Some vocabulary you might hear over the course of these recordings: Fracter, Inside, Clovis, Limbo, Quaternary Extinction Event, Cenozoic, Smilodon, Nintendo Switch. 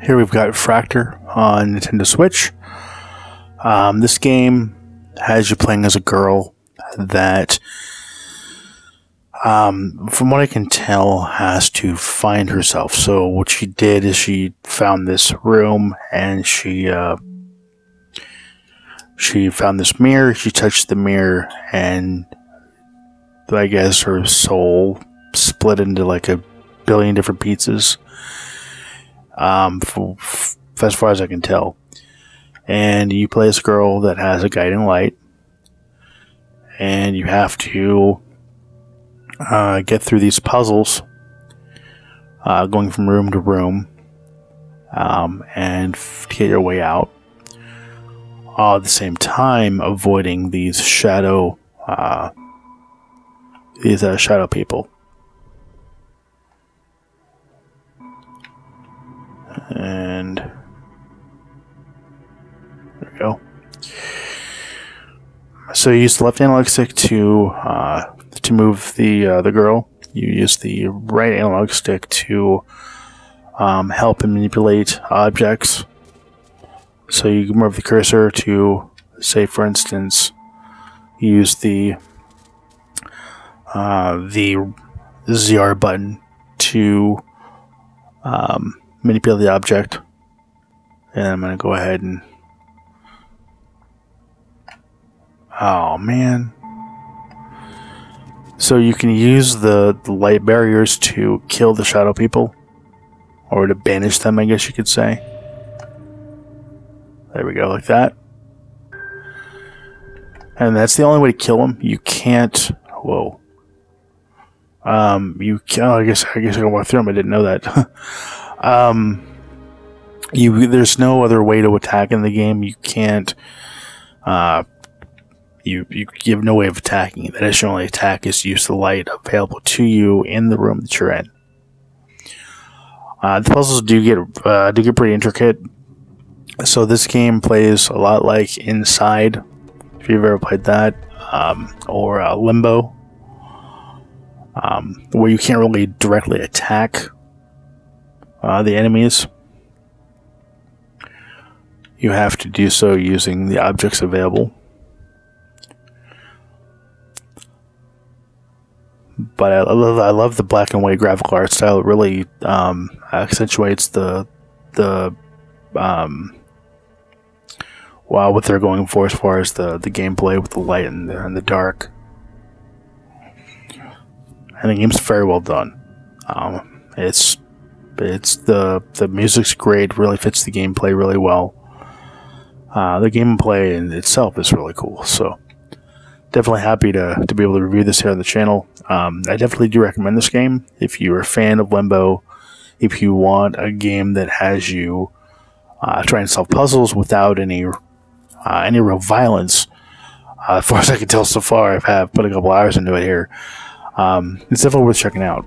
Here we've got Fracter on Nintendo Switch. This game has you playing as a girl that, from what I can tell, has to find herself. So what she did is she found this room, and she found this mirror. She touched the mirror, and I guess her soul split into like a billion different pieces. As far as I can tell. And you play this girl that has a guiding light, and you have to get through these puzzles, going from room to room, and get your way out, all at the same time avoiding these shadow people. And there we go. So you use the left analog stick to move the girl. You use the right analog stick to help and manipulate objects. So you can move the cursor to, say, for instance, use the ZR button to manipulate the object, and I'm going to go ahead and, oh man, so you can use the light barriers to kill the shadow people, or to banish them, I guess you could say. There we go, like that. And that's the only way to kill them. You can't, whoa, I guess I can walk through them, I didn't know that. There's no other way to attack in the game. You can't, you have no way of attacking. That is your only attack, is to use the light available to you in the room that you're in. The puzzles do get pretty intricate. So this game plays a lot like Inside, if you've ever played that, or Limbo, where you can't really directly attack the enemies. You have to do so using the objects available. But I love the black and white graphical art style. It really accentuates what they're going for as far as the gameplay with the light and the dark. And the game's very well done. It's the music's great, really fits the gameplay really well. The gameplay in itself is really cool, so definitely happy to be able to review this here on the channel. I definitely do recommend this game if you're a fan of Limbo, if you want a game that has you try and solve puzzles without any real violence. As far as I can tell so far, I have put a couple hours into it here. It's definitely worth checking out.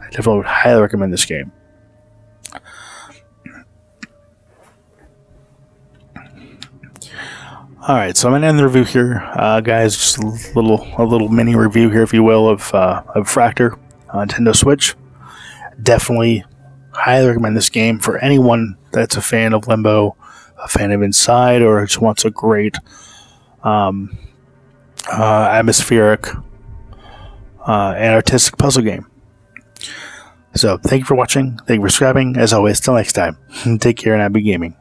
I definitely would highly recommend this game. Alright, so I'm going to end the review here, guys. Just a little mini review here, if you will, of Fracter on Nintendo Switch. Definitely highly recommend this game for anyone that's a fan of Limbo, a fan of Inside, or just wants a great atmospheric and artistic puzzle game. So, thank you for watching, thank you for subscribing, as always, till next time, take care and happy gaming.